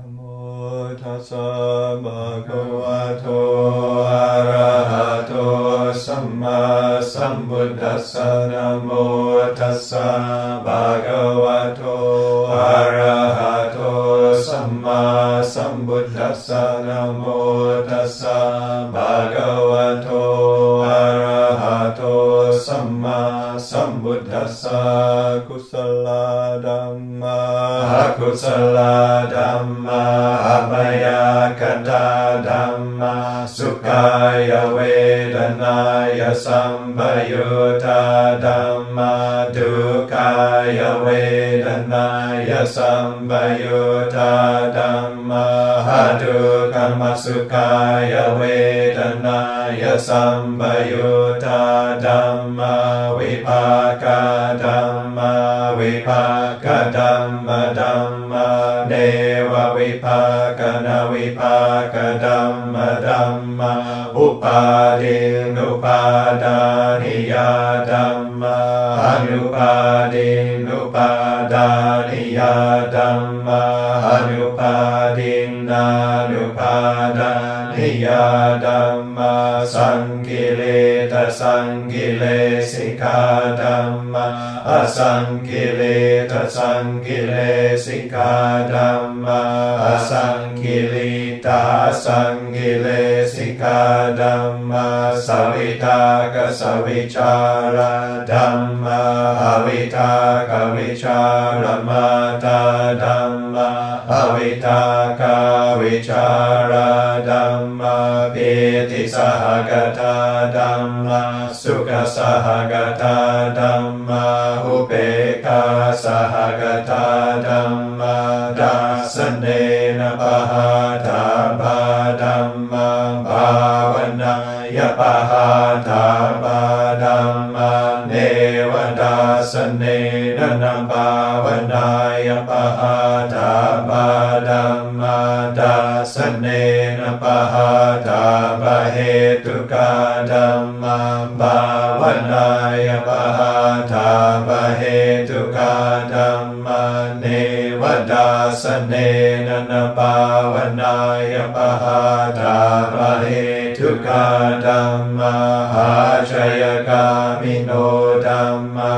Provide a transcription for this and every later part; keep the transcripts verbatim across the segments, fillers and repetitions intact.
Namo tassa bhagavato arahato samma sambuddhassa. Namo tassa bhagavato arahato samma sambuddhassa. Namo tassa bhagavato arahato samma sambuddhassa. Kusala dhamma akusala dhamma abhaya kata dhamma sukhaya vedanaya sambayuta dhamma dukhaya vedanaya sambayuta dhamma dukkhamma sukhaya vedanaya sambayuta dhamma vipaka dhamma vipaka dhamma dhamma deva vipaka na vipaka dhamma dhamma upadin upadaniya dhamma anupadin upadaniya dhamma anupadin anupadaniya dhamma sankileta sankilesika dhamma asankileta sankilesika dhamma asankilita asankilesika dhamma savitaka savichara dhamma avitaka vichara mata dhamma avitaka vichara dhamma piti sahagata dhamma sukha sahagata dhamma upeka sahagata dhamma dasanena pahata pa dhamma bhavanaya pahata pa dhamma neva dasanena bhavanaya pahata pa dhamma dasanena pahata pahetuka dhamma bhavanaya pahata pahetuka dhamma neva dasanena bhavanaya pahata pahetuka dhamma ajayagāmino dhamma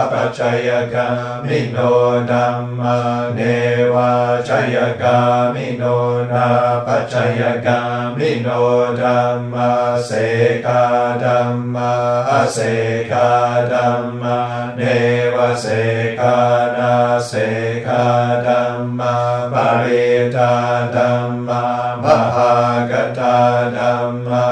apacayagāmino dhamma neva jayagāmino napacayagāmino dhamma sekā dhamma asekā dhamma neva sekā na sekā dhamma parita dhamma bhāgata dhamma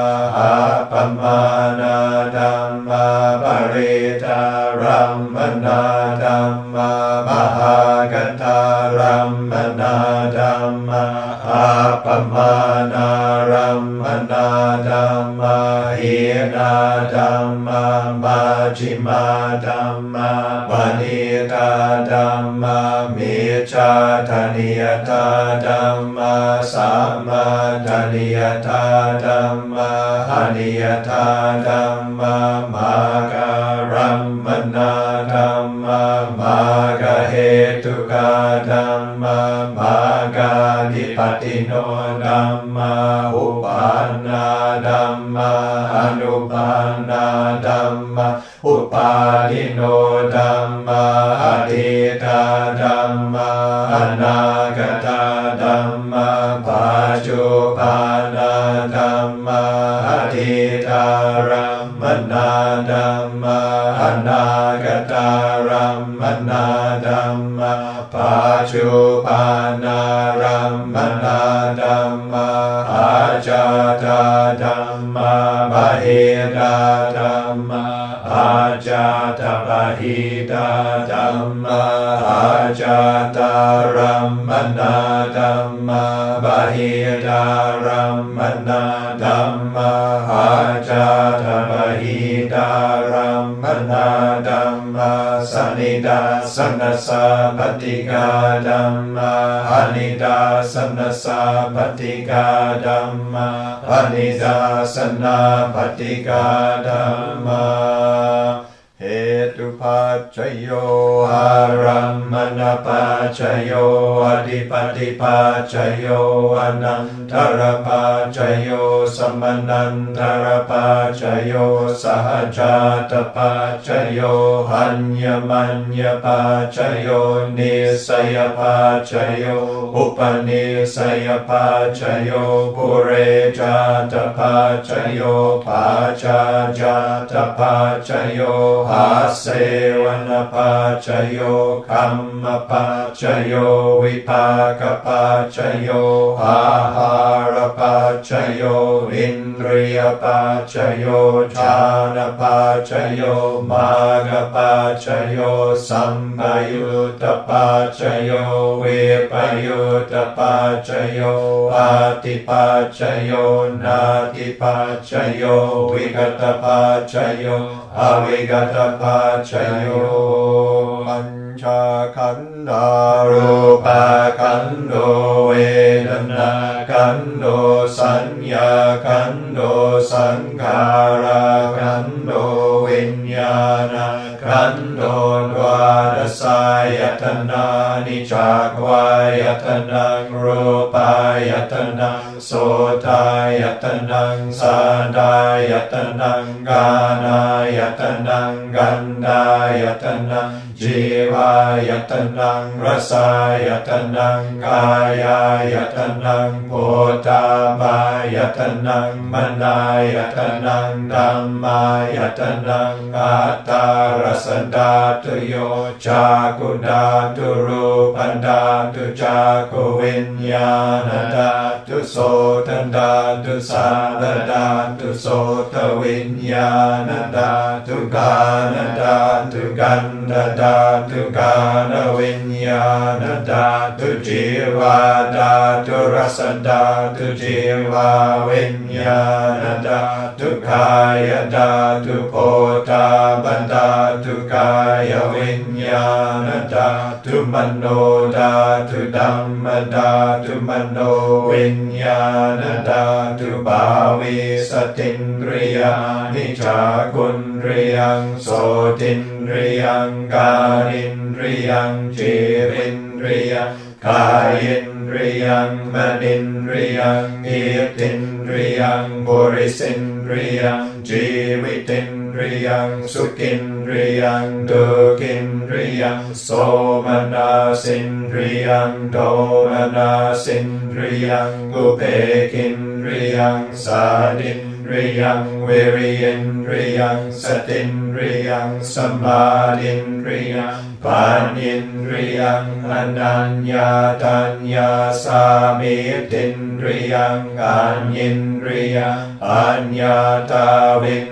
apamana dhamma parita ramana dhamma bhāgata ramana dhamma apamana ramana dhamma hīna dhamma majjhima dhamma vanita dhamma miccātaniyata dhamma sammadaniyata dhamma aniyata dhamma magga ramana dhamma magga hetuka dhamma magga dipatino dhamma upana dhamma anupana dhamma upadino dhamma adita dhamma anagata dhamma pajupana dhamma adita ramana dhamma anagata ramana dhamma pajupana ramana dhamma ajata dhamma bahira dhamma ajata bahita dhamma ajata ramana dhamma bahita ramana dhamma ajata bahita ramana dhamma sanida sanasa patika dhamma anida sanasa patika dhamma anida sanasa patika dhamma. Hetupa pachayo aramana pachayo adipati pachayo anantara pachayo samanantara pachayo sahajata pachayo hanyamanya pachayo nisaya pachayo upanisaya pachayo purejata pachayo pachajata pachayo asevana pachayo kamma pachayo vipaka pachayo ahara pachayo indriya pachayo jhana pachayo magga pachayo sambayuta pachayo vipayuta pachayo ati pachayo nati pachayo vigata pachayo avigata pachayo pancha kanda rupa kando vedana kando sanya kando sankhara kando vinyana kando dvadasayatana nichakvayatanam rupayatanam sotayatanam sadayatanam ganayatanam gandayatanam jivayatanam rasayatanam kayayatanam potamayatanam manayatanam dhammayatanam attarasandatuyo chakundaturu pandatu chakuvinyana sotandatu sadadatu sotavinyana ganadatu gandadatu ganavinyanadatu jivadatu rasadatu jivavinyanadatu kayadatu potabandatu kayavinyanadatu manodatu dhammadatu manovinyanadatu bhavisatindriyani chakundriyang sotindriyang kanindriyang jirindriyang kayindriyang manindriyang itindriyang purisindriyang jivitindriyang Indriyang sukindriyang dukindriyang somanasindriyang domanasindriyang upekindriyang sadindriyang viriyindriyang satindriyang samadindriyang panindriyang ananyatanya samitindriyang anyindriyang anyatavindriyang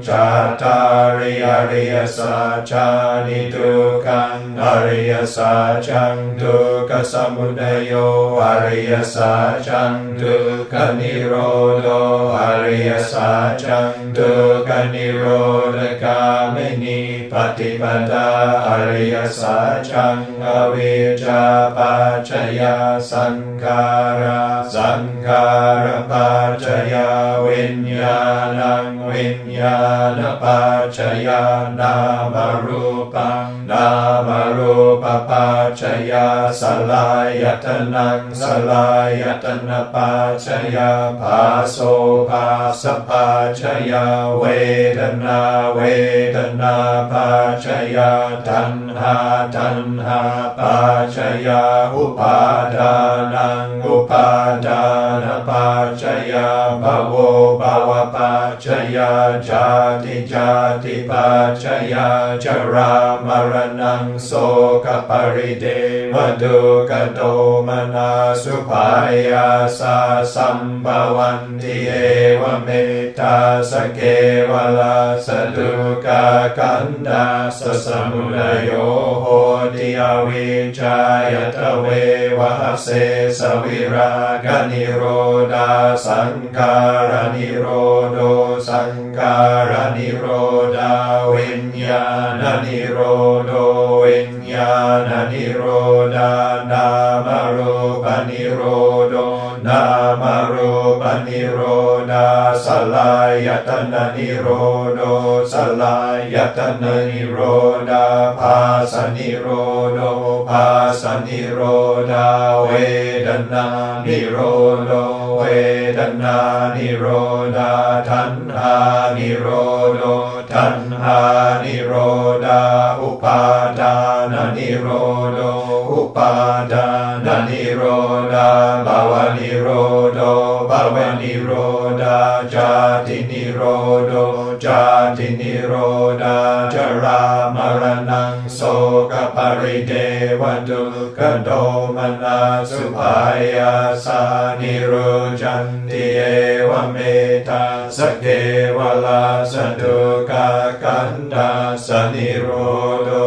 Chatari Ariya Sachani Dukkang Ariya Sachang Dukkha Samudayo Ariya Sachang Dukkha Nirodho Ariya Sachang Dukkha Nirodha Kamini Patipada Ariya Sachang Avijja Pachaya Sankhara Sankhara Pachaya Vinyanam Vinyanam Nama pachaya nama rupang nama rupa pachaya salayatanam salayatana pachaya paso pasa pachaya vedana vedana pachaya tanha tanha pachaya upadanam upadana pachaya bhavo bhava pachaya Jati jati pachaya jara maranam soka parideva dukkha domana supaya sa sambhavanti eva metta sa kevala sa dukkha kanda sa samudayo hoti avijjayata vevase sa viraga nirodha sankhara nirodho sankhara Sankhara nirodha vinyana nirodho vinyana nirodha nama rupa nirodho nama rupa nirodha salayatana nirodho Salayatana-nirodha, Pasa-nirodho, Pasa-nirodha, Vedana-nirodho, Vedana-nirodha, Tanha-nirodho, Tanha-nirodha, Upadana-nirodho, Upadana-nirodha, Bhava-nirodho, Bhava-nirodha, Jati-nirodho, Jati-nirodha, Jara-maranang soka-paridevadu kadomana supaya sa-nirujanti-eva-meta sakevala saduka kanda sa-nirodho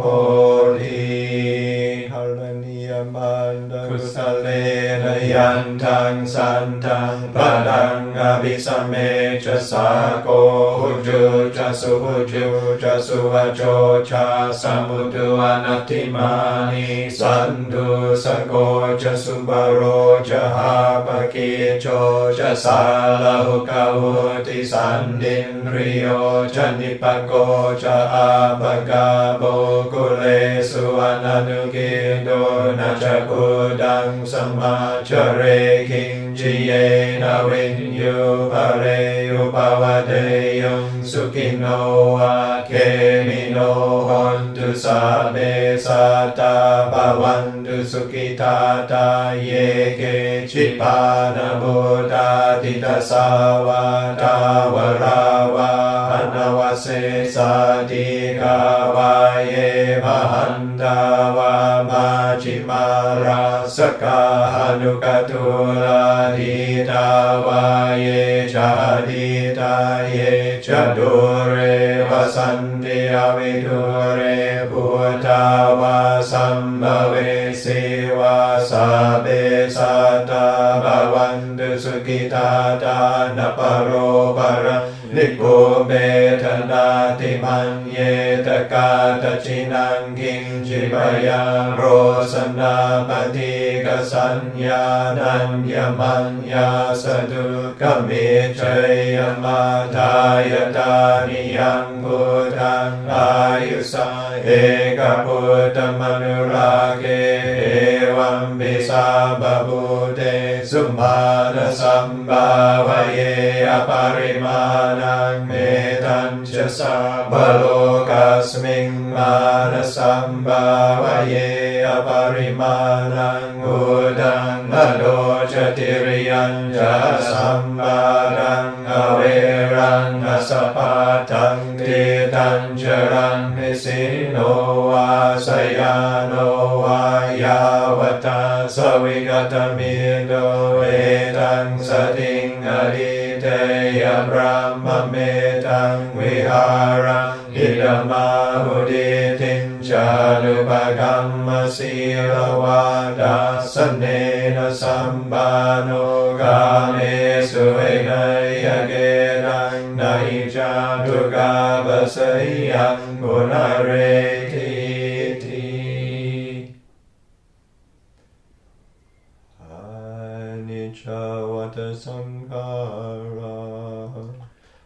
holi haraniamanda kusalena yantang santang padang Abhisame chasako uju chasu uju chasu vacho chasamudu anatimani sandu sako chasubaro chahapaki cho chasalahu kauti sandindriyo chanipako chahapagabo kulesu ananugido nachakudang samachare kinjiyena vinyu Pareyo Pavadeyam Sukhino Akemino Hontu Sabe Sata Bhavantu Sukhitata Yeke Chipana Buddha Titasava Tavarava Anavase Sadikavaye Mahantava Machimara Sakhanukatula Ditava Ye Chadita Ye Chadure Vasanti Avidure Bhutava Sambhave Siva Sabe Sata Bhavantu Sukhitata Naparobara Nibbu betanati manye takata chinang kinjibaya rosana patika sanya nanya manya sadu kamichaya mataya taniyang buddhang ayusa eka buddha manurage evam visababuddhe sumana sambhavaye aparimana Metancha sabbalokasming manasambhavaye aparimanang udang adochatiriyan jasambharang averang asapatang titanjarang nisino asayano ayavata savigatamido etang sating aditeya brahma Mametang Vihara Hidamahuditin Chalubhagamma Silavada Sanena Sambano Gane Suegaya Gedang Naicha Dugabasayang Gunareti Ti Anicca vata sankhara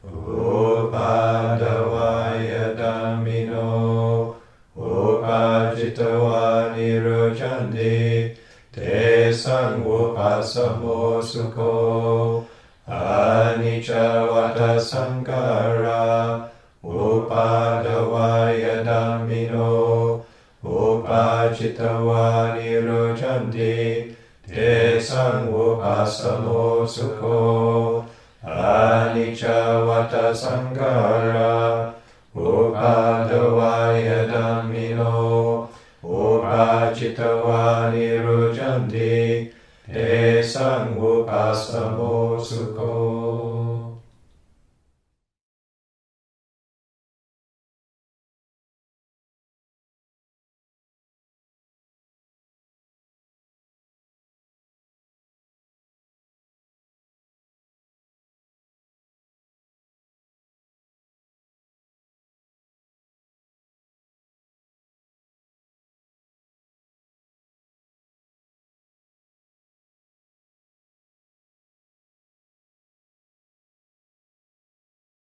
Upadavayadamino Upajitava nirujanti Te sanghupasamo sukho Anicca vata sankhara Upadavayadamino Upajitava nirujanti Te sanghupasamo sukho Anicca vata sankhara Upadavayadamino